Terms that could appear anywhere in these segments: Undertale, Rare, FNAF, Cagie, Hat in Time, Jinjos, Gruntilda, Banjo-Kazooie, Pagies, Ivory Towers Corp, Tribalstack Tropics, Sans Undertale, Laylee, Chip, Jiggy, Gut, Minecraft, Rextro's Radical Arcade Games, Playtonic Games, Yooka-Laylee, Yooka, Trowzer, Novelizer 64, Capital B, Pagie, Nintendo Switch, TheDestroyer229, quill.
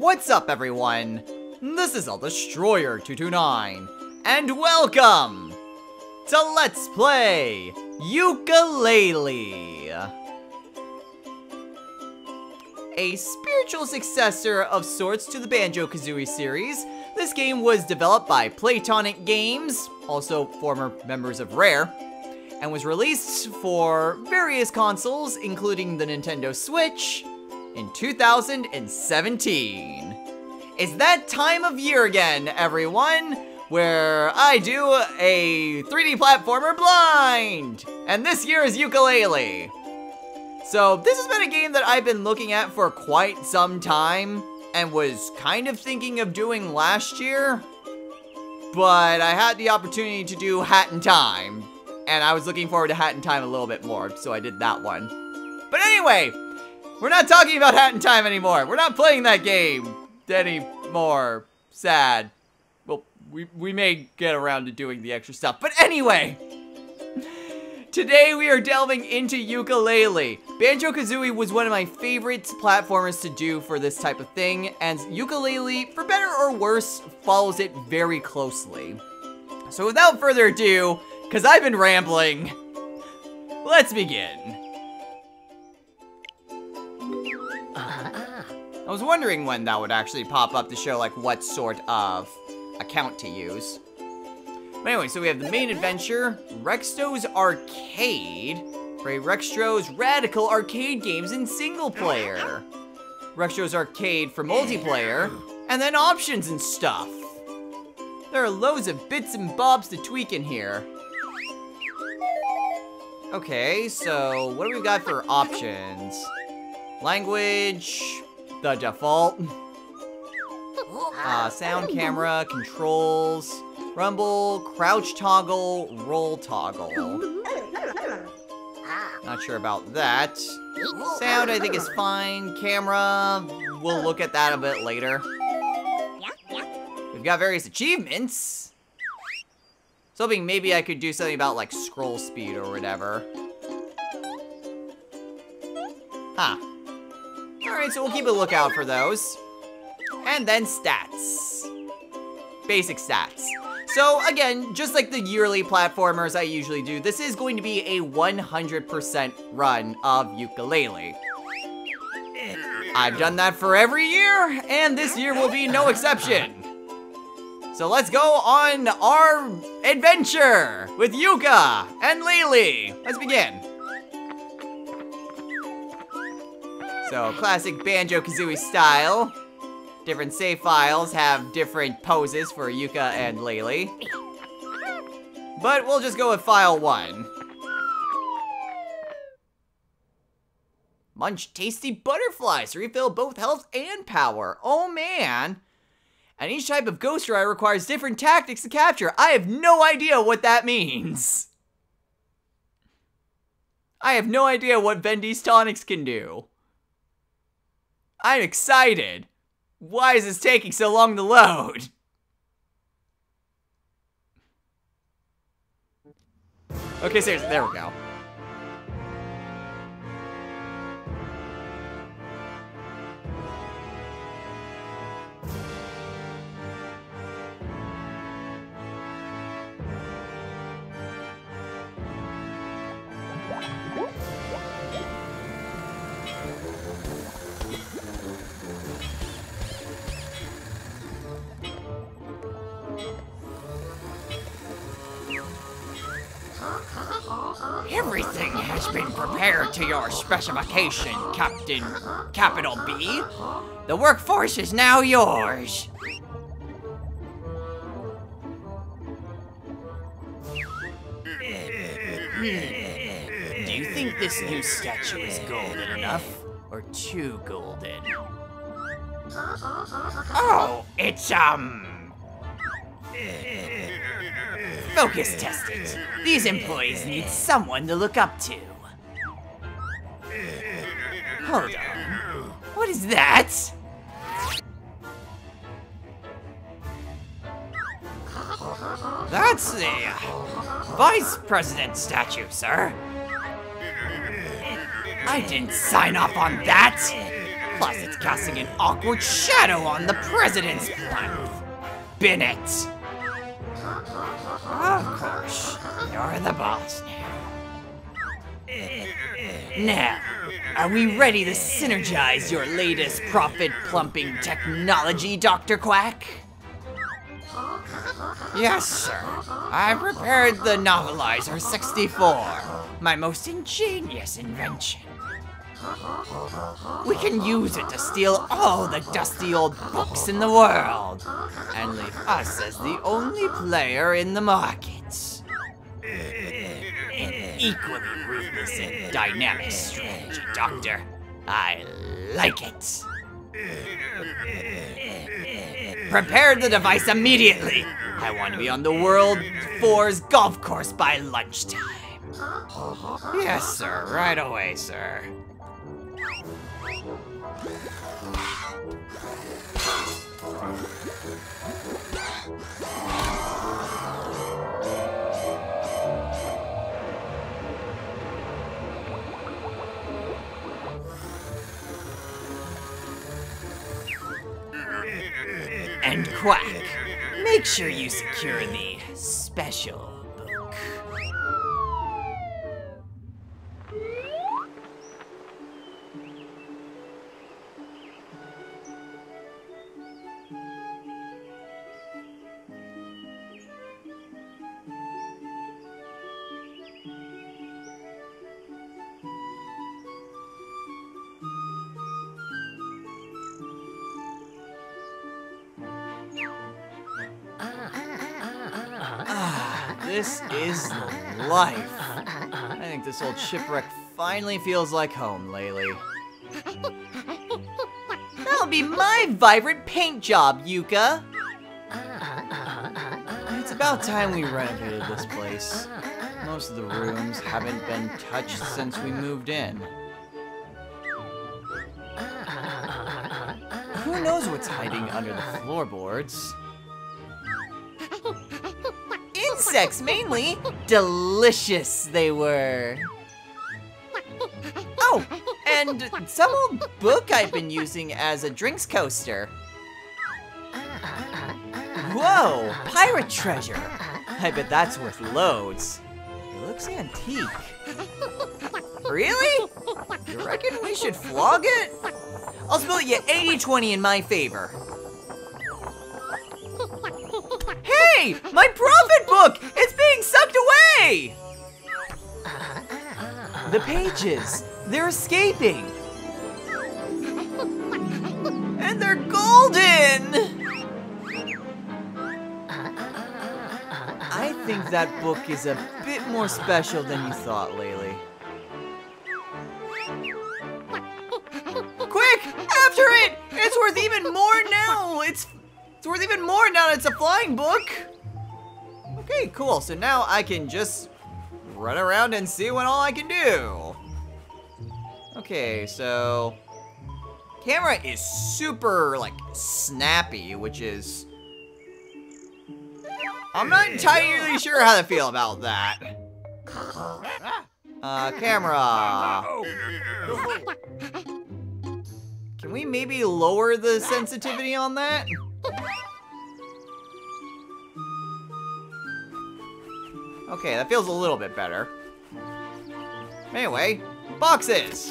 What's up, everyone? This is TheDestroyer229, and welcome to Let's Play Yooka-Laylee! A spiritual successor of sorts to the Banjo-Kazooie series, this game was developed by Playtonic Games, also former members of Rare, and was released for various consoles, including the Nintendo Switch, in 2017. It's that time of year again, everyone, where I do a 3D platformer blind! And this year is Yooka-Laylee. So this has been a game that I've been looking at for quite some time, and was kind of thinking of doing last year, but I had the opportunity to do Hat in Time, and I was looking forward to Hat in Time a little bit more, so I did that one. But anyway, we're not talking about Hat in Time anymore. We're not playing that game anymore. Sad. Well, we may get around to doing the extra stuff, but anyway. Today we are delving into Yooka-Laylee. Banjo-Kazooie was one of my favorite platformers to do for this type of thing, and Yooka-Laylee, for better or worse, follows it very closely. So without further ado, because I've been rambling, let's begin. I was wondering when that would actually pop up to show like what sort of account to use. But anyway, so we have the main adventure, Rextro's Arcade, for a Rextro's Radical Arcade Games in single player, Rextro's Arcade for multiplayer, and then options and stuff. There are loads of bits and bobs to tweak in here. Okay, so what do we got for options? Language, the default. Sound, camera, controls, rumble, crouch toggle, roll toggle. Not sure about that. Sound, I think, is fine. Camera, we'll look at that a bit later. We've got various achievements. So hoping maybe I could do something about like scroll speed or whatever. Huh. Alright, so we'll keep a lookout for those. And then stats. Basic stats. So again, just like the yearly platformers I usually do, this is going to be a 100% run of Yooka-Laylee. I've done that for every year, and this year will be no exception. So let's go on our adventure with Yooka and Laylee. Let's begin. So classic Banjo-Kazooie style. Different save files have different poses for Yooka and Laylee. But we'll just go with file 1. Munch tasty butterflies to refill both health and power. Oh man. And each type of ghost ride requires different tactics to capture. I have no idea what that means. I have no idea what Vendi's tonics can do. I'm excited. Why is this taking so long to load? Okay, seriously, there we go. Everything has been prepared to your specification, Captain Capital B. The workforce is now yours. Do you think this new statue is golden enough, or too golden? Oh, it's, focus tested. These employees need someone to look up to. Hold on. What is that? That's the Vice President statue, sir. I didn't sign up on that. Plus, it's casting an awkward shadow on the president's plan. Bennett! Of course, you're the boss now. Now, are we ready to synergize your latest profit-plumping technology, Dr. Quack? Yes, sir. I've prepared the Novelizer 64, my most ingenious invention. We can use it to steal all the dusty old books in the world, and leave us as the only player in the markets. An equally ruthless and dynamic strategy, Doctor. I like it. Prepare the device immediately. I want to be on the World 4's golf course by lunchtime. Yes, sir. Right away, sir. And Quack, make sure you secure the special book. This is the life. I think this old shipwreck finally feels like home, Laylee. That'll be my vibrant paint job, Yooka! It's about time we renovated this place. Most of the rooms haven't been touched since we moved in. Who knows what's hiding under the floorboards? Insects, mainly. Delicious they were. Oh, and some old book I've been using as a drinks coaster. Whoa, pirate treasure. I bet that's worth loads. It looks antique. Really? You reckon we should flog it? I'll split you 80-20 in my favor. Hey! My profit book! It's being sucked away! The pages! They're escaping! And they're golden! I think that book is a bit more special than you thought, Laylee. Quick! After it! It's worth even more now! It's worth even more now that it's a flying book! Okay, cool, so now I can just run around and see what all I can do. Okay, so... camera is super, like, snappy, which is... I'm not entirely sure how to feel about that. Camera... Can we maybe lower the sensitivity on that? Okay, that feels a little bit better. Anyway, boxes!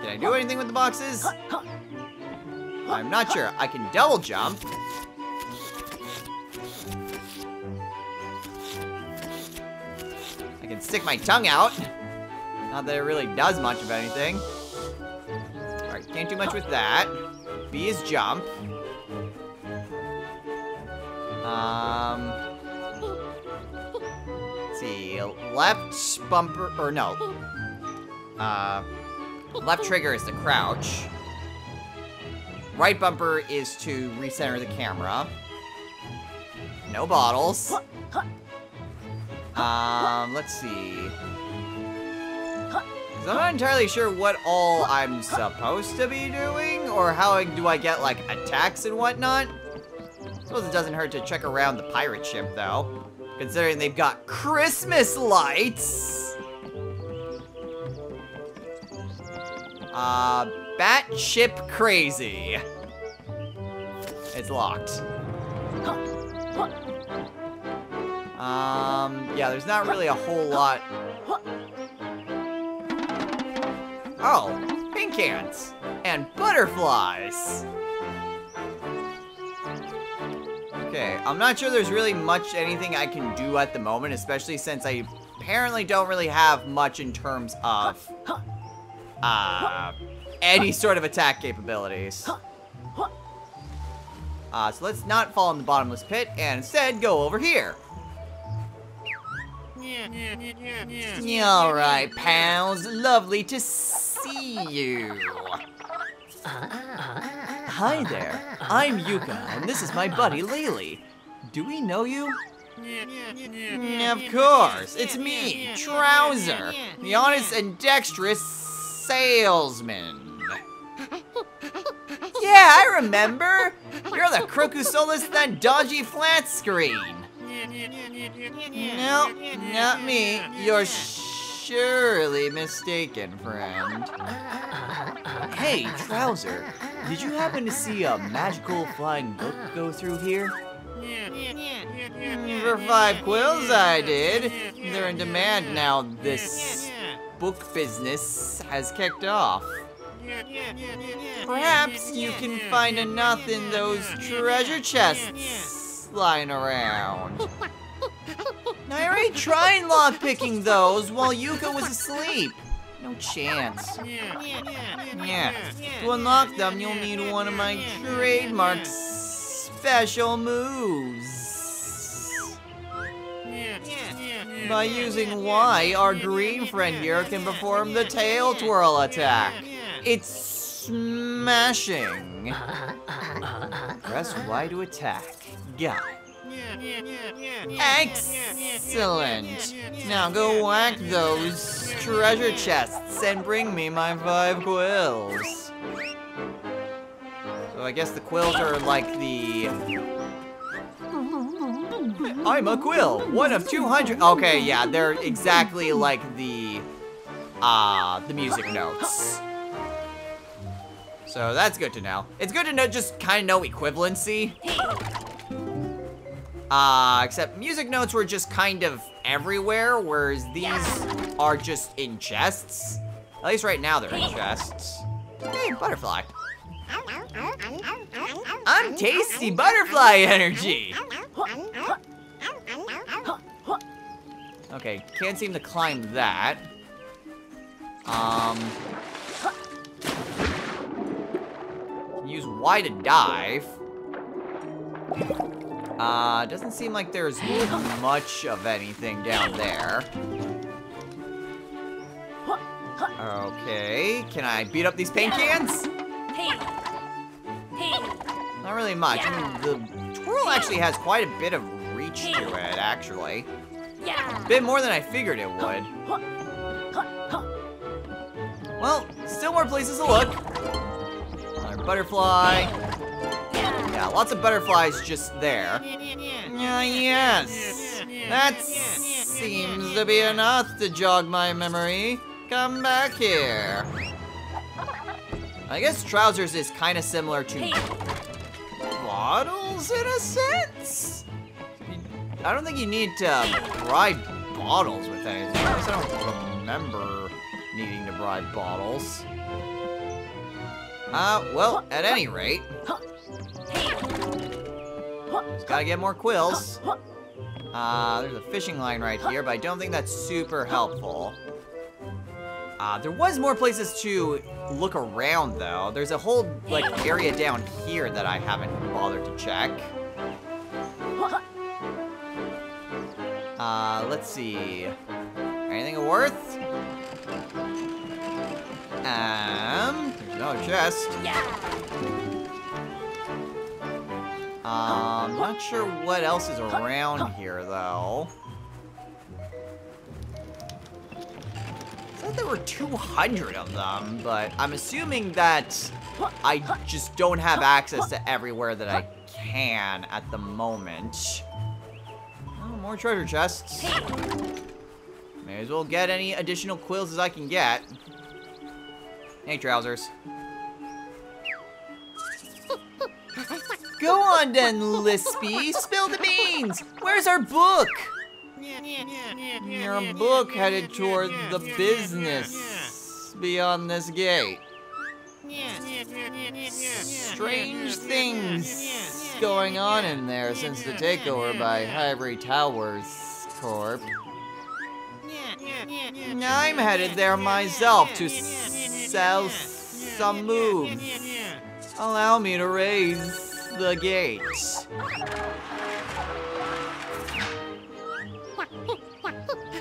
Did I do anything with the boxes? I'm not sure. I can double jump. I can stick my tongue out. Not that it really does much of anything. Alright, can't do much with that. B is jump. Let's see, left bumper, or no. Left trigger is to crouch. Right bumper is to recenter the camera. No bottles. Let's see. 'Cause I'm not entirely sure what all I'm supposed to be doing, or how do I get, like, attacks and whatnot. I suppose it doesn't hurt to check around the pirate ship, though, considering they've got Christmas lights! batshit crazy. It's locked. Yeah, there's not really a whole lot. Oh, pink ants and butterflies. Okay, I'm not sure there's really much anything I can do at the moment, especially since I apparently don't really have much in terms of any sort of attack capabilities. So let's not fall in the bottomless pit and instead go over here. All right, pals. Lovely to see you. Hi there. I'm Yooka, and this is my buddy, Laylee. Do we know you? Of course. It's me, Trowzer, the honest and dexterous salesman. Yeah, I remember. You're the crook who sold us that dodgy flat screen. No, not me. You're surely mistaken, friend. Hey, Trowzer, did you happen to see a magical flying book go through here? For 5 quills, I did. They're in demand now. This book business has kicked off. Perhaps you can find enough in those treasure chests lying around. I already tried lockpicking those while Yooka was asleep. No chance. To unlock them, you'll need one of my trademark special moves. By using Y, our green friend here can perform the tail twirl attack. It's smashing. Press Y to attack. Got it. Excellent! Now go whack those treasure chests and bring me my 5 quills. So I guess the quills are like the... I'm a quill! One of 200... Okay, yeah, they're exactly like the music notes. So that's good to know. It's good to know just kind of know equivalency. Except music notes were just kind of everywhere, whereas these are just in chests. At least right now they're in chests. Hey, butterfly. I'm tasty butterfly energy! Okay, can't seem to climb that. Use Y to dive. Doesn't seem like there's much of anything down there. Okay, can I beat up these paint cans? Not really much. I mean, the twirl actually has quite a bit of reach to it, actually. A bit more than I figured it would. Well, still more places to look. Another butterfly. Yeah, lots of butterflies just there. Yes. That seems to be enough to jog my memory. Come back here. I guess Trowzer's is kind of similar to bottles in a sense? I don't think you need to bribe bottles with anything. At least I don't remember needing to bribe bottles. Well, at any rate... Just gotta get more quills. There's a fishing line right here, but I don't think that's super helpful. There was more places to look around, though. There's a whole, like, area down here that I haven't bothered to check. Let's see. Anything of worth? There's another chest. I'm not sure what else is around here, though. I thought there were 200 of them, but I'm assuming that I just don't have access to everywhere that I can at the moment. Oh, more treasure chests. May as well get any additional quills as I can get. Hey, Trowzers. Go on then, Lispy. Spill the beans. Where's our book? Your book headed toward the business beyond this gate. Strange things going on in there since the takeover by Ivory Towers Corp. I'm headed there myself to sell some moves. Allow me to raise the gate.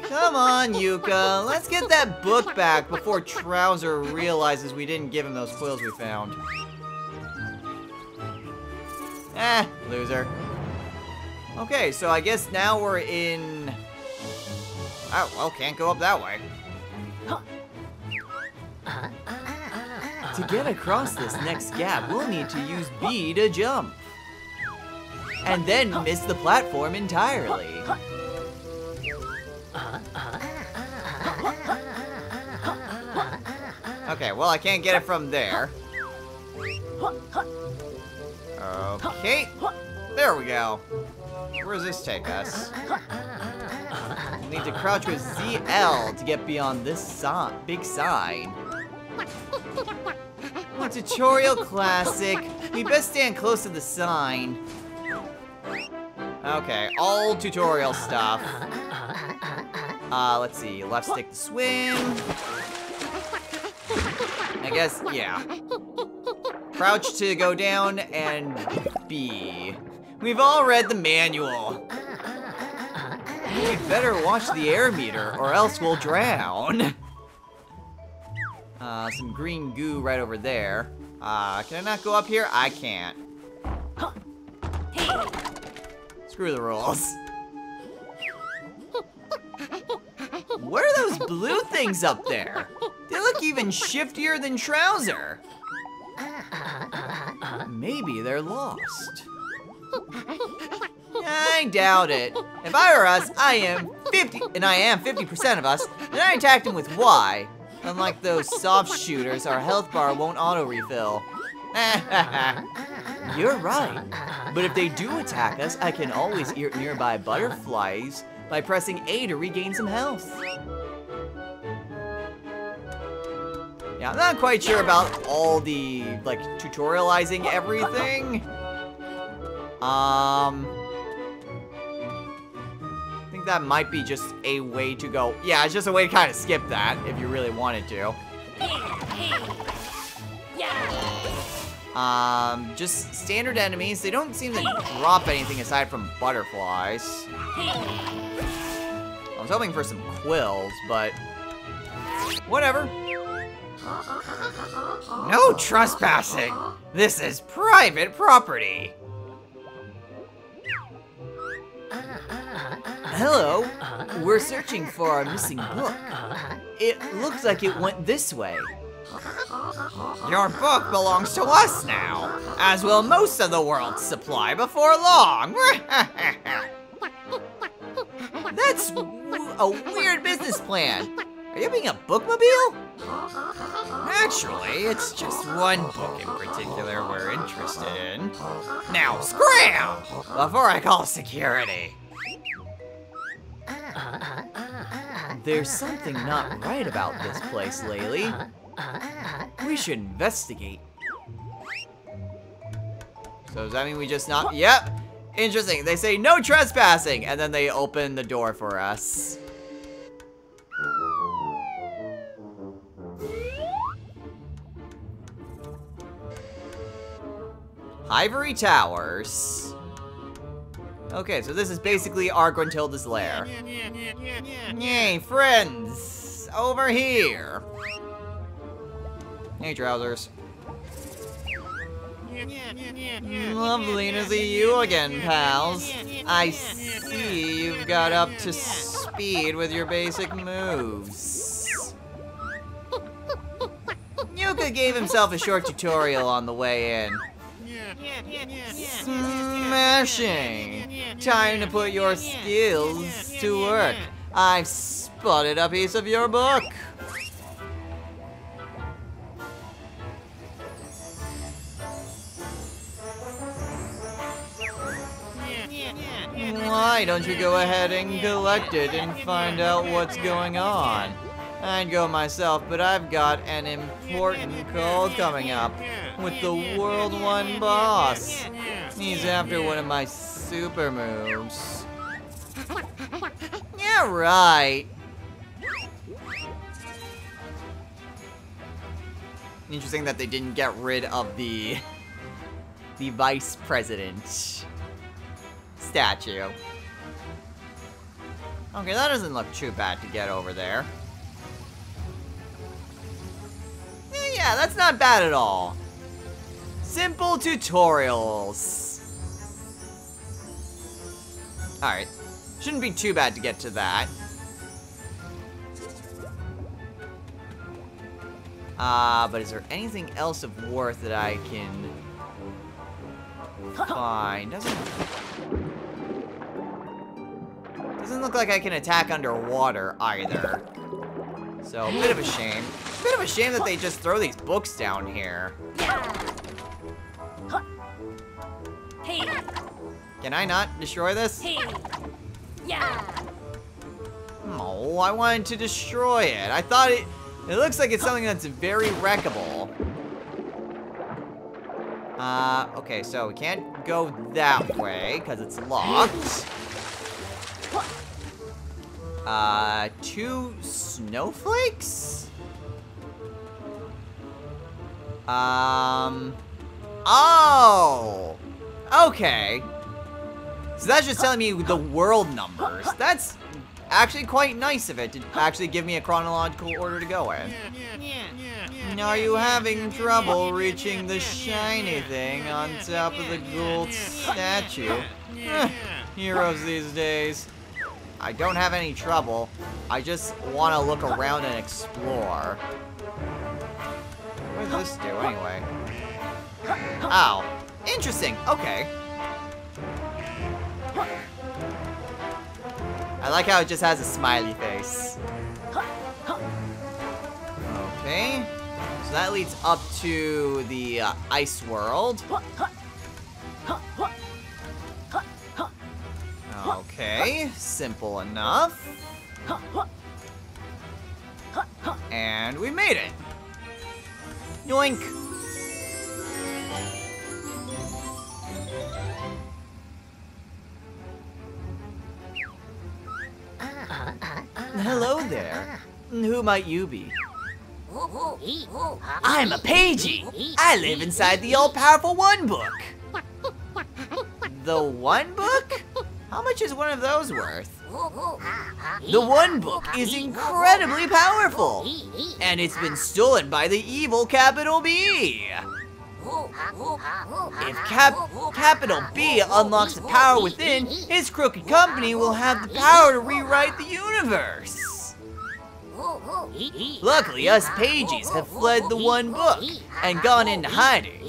Come on, Yooka. Let's get that book back before Trowzer realizes we didn't give him those quills we found. Loser. Okay, so I guess now we're in... Oh, well, can't go up that way. To get across this next gap, we'll need to use B to jump. And then miss the platform entirely. Okay, well, I can't get it from there. Okay, there we go. Where does this take us? We'll need to crouch with ZL to get beyond this big sign. A tutorial classic. We best stand close to the sign. Okay, all tutorial stuff. Let's see, left stick to swim. I guess, yeah. Crouch to go down and B. We've all read the manual. We'd better watch the air meter or else we'll drown. Some green goo right over there. Can I not go up here? I can't. Screw the rules. What are those blue things up there? They look even shiftier than Trowzer. Maybe they're lost. I doubt it. If I were us, I am 50% of us, and I attacked him with Y. Unlike those soft shooters, our health bar won't auto-refill. You're right. But if they do attack us, I can always eat nearby butterflies by pressing A to regain some health. Yeah, I'm not quite sure about all the, like, tutorializing everything. That might be just a way to go. Yeah, it's just a way to kind of skip that if you really wanted to. Just standard enemies. They don't seem to drop anything aside from butterflies. I was hoping for some quills, but whatever. No trespassing. This is private property. Hello, we're searching for our missing book. It looks like it went this way. Your book belongs to us now, as will most of the world's supply before long. That's a weird business plan. Are you being a bookmobile? Actually, it's just one book in particular we're interested in. Now scram! Before I call security. There's something not right about this place, Laylee. We should investigate. So does that mean we just not? Yep. Interesting. They say no trespassing, and then they open the door for us. Ivory Towers. Okay, so this is basically our Gruntilda's lair. Yay, friends! Over here! Hey, Trowzers. Lovely to see you again, pals. I see you've got up to speed with your basic moves. Yooka gave himself a short tutorial on the way in. Smashing! Time to put your skills to work. I've spotted a piece of your book. Why don't you go ahead and collect it and find out what's going on? I'd go myself, but I've got an important call coming up with the World 1 boss. He's after one of my super moves. Yeah, right. Interesting that they didn't get rid of the vice president statue. Okay, that doesn't look too bad to get over there. Yeah, that's not bad at all. Simple tutorials. Alright. Shouldn't be too bad to get to that. But is there anything else of worth that I can find? Doesn't look like I can attack underwater either. So, a bit of a shame. Bit of a shame that they just throw these books down here. Hey. Can I not destroy this? Hey. Yeah. Oh, I wanted to destroy it. I thought it looks like it's something that's very wreckable. Okay, so we can't go that way because it's locked. Two snowflakes? Oh! Okay. So that's just telling me the world numbers. That's actually quite nice of it to actually give me a chronological order to go in. Are you having trouble reaching the shiny thing on top of the gold statue? Heroes these days. I don't have any trouble. I just want to look around and explore. What does this do, anyway? Oh, interesting. Okay. I like how it just has a smiley face. Okay. So that leads up to the ice world. Okay. Simple enough. And we made it. Yoink! Hello there. Who might you be? I'm a Pagie. I live inside the all-powerful One Book. The One Book? How much is one of those worth? The One Book is incredibly powerful, and it's been stolen by the evil Capital B. If Capital B unlocks the power within, his crooked company will have the power to rewrite the universe. Luckily, us Pagies have fled the One Book and gone into hiding.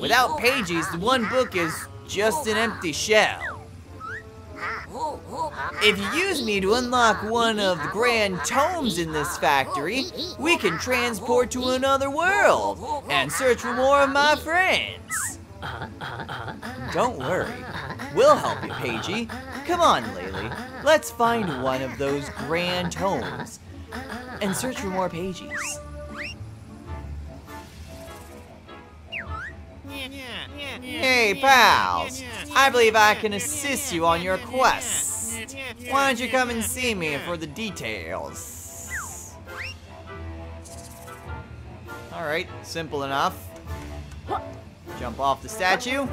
Without Pagies, the One Book is just an empty shell. If you use me to unlock one of the grand tomes in this factory, we can transport to another world and search for more of my friends. Don't worry, we'll help you, Pagie. Come on, Laylee, let's find one of those grand tomes and search for more Pagies. Hey, pals! I believe I can assist you on your quest. Why don't you come and see me for the details? Alright, simple enough. Jump off the statue.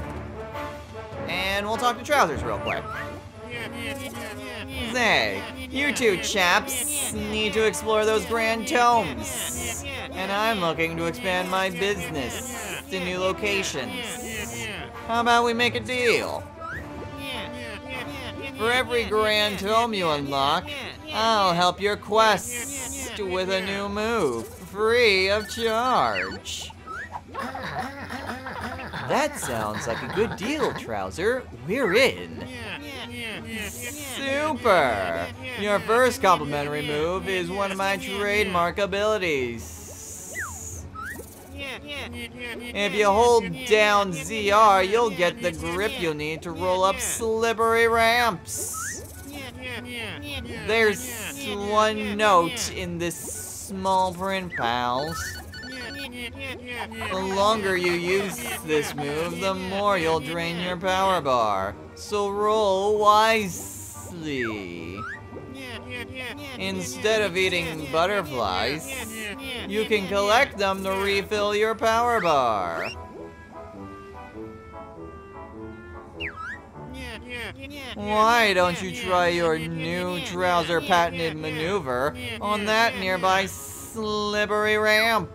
And we'll talk to Trowzers real quick. Say, you two chaps need to explore those grand tomes. And I'm looking to expand my business to new locations. How about we make a deal? For every grand tome you unlock, I'll help your quest with a new move, free of charge. That sounds like a good deal, Trowzer. We're in. Super! Your first complimentary move is one of my trademark abilities. If you hold down ZR, you'll get the grip you need to roll up slippery ramps. There's one note in this small print, pals. The longer you use this move, the more you'll drain your power bar. So roll wisely. Instead of eating butterflies, you can collect them to refill your power bar. Why don't you try your new Trowzer patented maneuver on that nearby slippery ramp?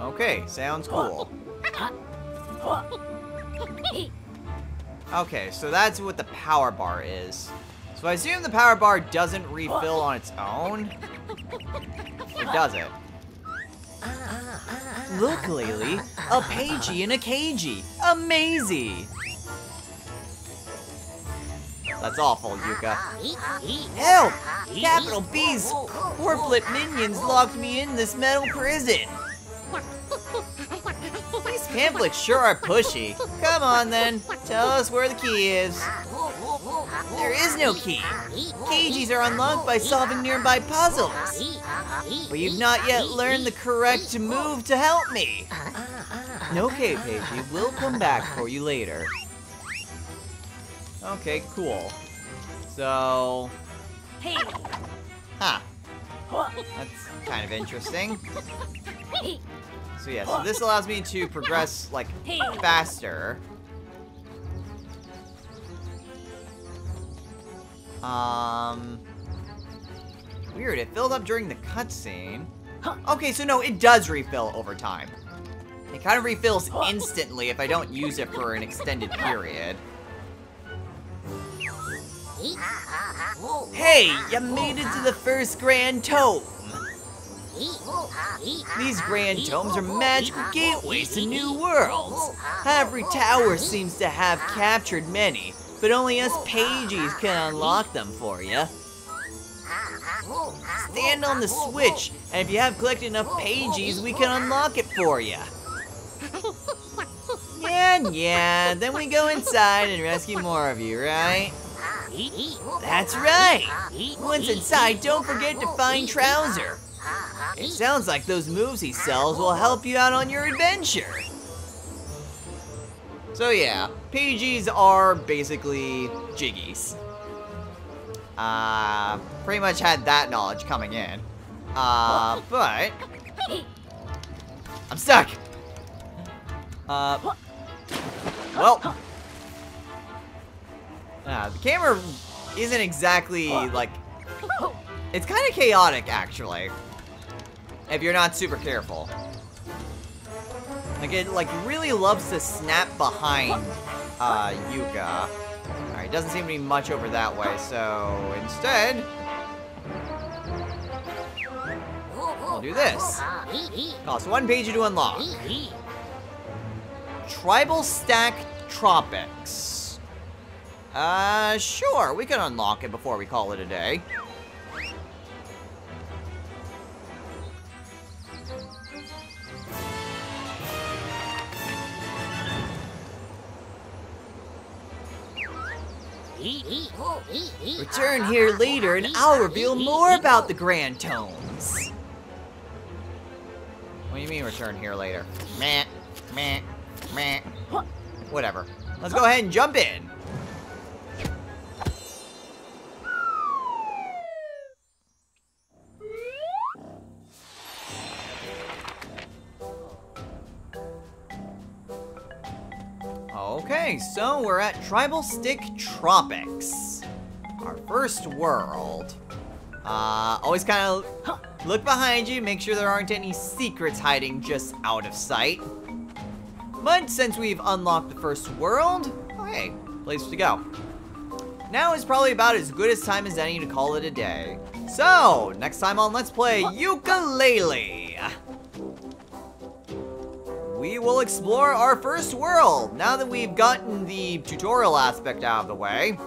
Okay, sounds cool. Okay, so that's what the power bar is. So I assume the power bar doesn't refill on its own? Or does it? Look, Laylee! A Pagie and a Cagie! Amazing! That's awful, Yooka. Help! Capital B's corporate minions locked me in this metal prison! These pamphlets sure are pushy. Come on then, tell us where the key is. There is no key. Cages are unlocked by solving nearby puzzles. But you've not yet learned the correct move to help me. Okay, Pagie, we'll come back for you later. Okay, cool. So... Hey. Huh. That's kind of interesting. So yeah, so this allows me to progress, like, faster. Weird, it filled up during the cutscene. Okay, so no, it does refill over time. It kind of refills instantly if I don't use it for an extended period. Hey, you made it to the first Grand Tome! These grand tomes are magical gateways to new worlds. Ivory Tower seems to have captured many, but only us Pagies can unlock them for you. Stand on the switch, and if you have collected enough Pagies, we can unlock it for you. Yeah, then we go inside and rescue more of you, right? That's right! Once inside, don't forget to find Trowzer. It sounds like those moves he sells will help you out on your adventure. So yeah, Pagies are basically Jiggies. Pretty much had that knowledge coming in. But... I'm stuck! Well... the camera isn't exactly, like... It's kind of chaotic, actually. If you're not super careful. Like, it really loves to snap behind Yooka. Alright, doesn't seem to be much over that way, so instead... I'll do this. Costs one Pagie to unlock. Tribalstack Tropics. Sure, we can unlock it before we call it a day. Return here later and I'll reveal more about the Grand Tomes. What do you mean return here later? Meh, meh, meh. Whatever. Let's go ahead and jump in. Okay, so we're at Tribalstack Tropics, our first world. Always kind of look behind you, make sure there aren't any secrets hiding just out of sight. But since we've unlocked the first world, okay, place to go. Now is probably about as good as time as any to call it a day. So, next time on Let's Play Yooka-Laylee. we will explore our first world. Now that we've gotten the tutorial aspect out of the way,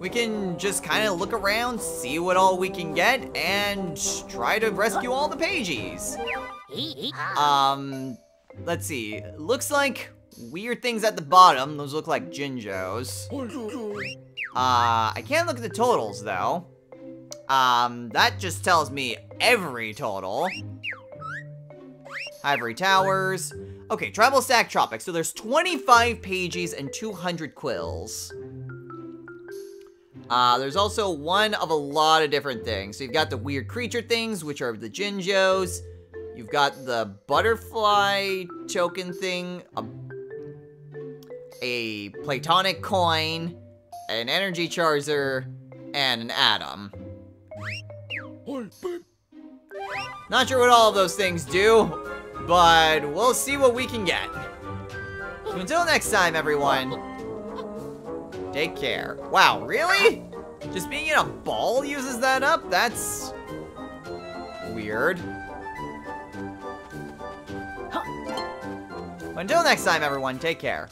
we can just kind of look around, see what all we can get, and try to rescue all the Pagies. Let's see. Looks like weird things at the bottom. Those look like Jinjos. I can't look at the totals, though. That just tells me every total. Ivory Towers. Okay, Tribalstack Tropics. So there's 25 Pagies and 200 Quills. There's also one of a lot of different things. So you've got the weird creature things, which are the Jinjos. You've got the butterfly token thing, a Playtonic coin, an energy Trowzer, and an atom. Not sure what all of those things do, but we'll see what we can get. So until next time, everyone, take care. Wow, really? Just being in a ball uses that up? That's weird. Until next time, everyone, take care.